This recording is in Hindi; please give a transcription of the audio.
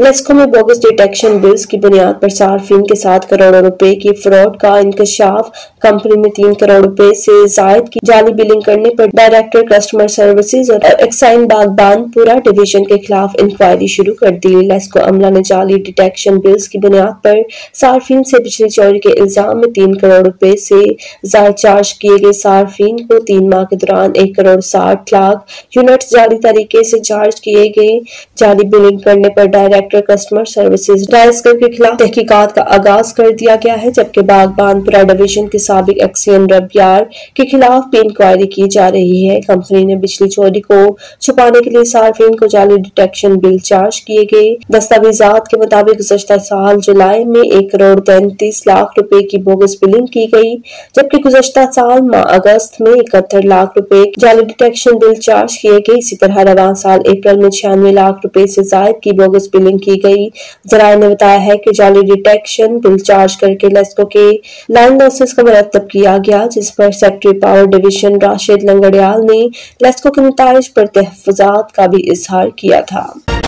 लेस्को में बोगस डिटेक्शन बिल्स की बुनियाद पर सार्फिन के 7 करोड़ रुपए की फ्रॉड का इंकशाफ। कंपनी ने 3 करोड़ रुपए से जायद की जाली बिलिंग करने पर डायरेक्टर कस्टमर सर्विसेज और एक्साइन बाग बानपुरा डिवीजन के खिलाफ इंक्वायरी शुरू कर दी। लेस्को अमला ने जाली डिटेक्शन बिल्स की बुनियाद पर सार्फिन से पिछली चोरी के इल्जाम में 3 करोड़ रुपए से जायद चार्ज किए गए सार्फिन को 3 माह के दौरान 1 करोड़ 60 लाख यूनिट जाली तरीके से चार्ज किए गए। जाली बिलिंग करने पर डायरेक्टर कस्टमर सर्विसेज डायरेक्टर के खिलाफ तहकीकात का आगाज कर दिया गया है, जबकि बागबानपुरा डिवीजन के साबिक एक्सीन रबियार के खिलाफ भी इंक्वायरी की जा रही है। कंपनी ने बिजली चोरी को छुपाने के लिए सार्फिन को जाली डिटेक्शन बिल चार्ज किए गए दस्तावेजात के मुताबिक गुज़श्ता साल जुलाई में 1 करोड़ 33 लाख रुपए की बोगस बिलिंग की गई, जबकि गुज़श्ता साल माह अगस्त में 71 लाख रुपए जाली डिटेक्शन बिल चार्ज किए गए। इसी तरह रवां साल अप्रैल में 96 लाख रुपए से ज्यादा की बोगस बिलिंग की गई। जराये ने बताया है कि जाली डिटेक्शन बिल चार्ज करके लेस्को के लाइन लॉसेस का मुरतब किया गया, जिस पर secretary power division Rashid Langrial ने लेस्को के नतीजे पर तहफ्फुज़ात का भी इजहार किया था।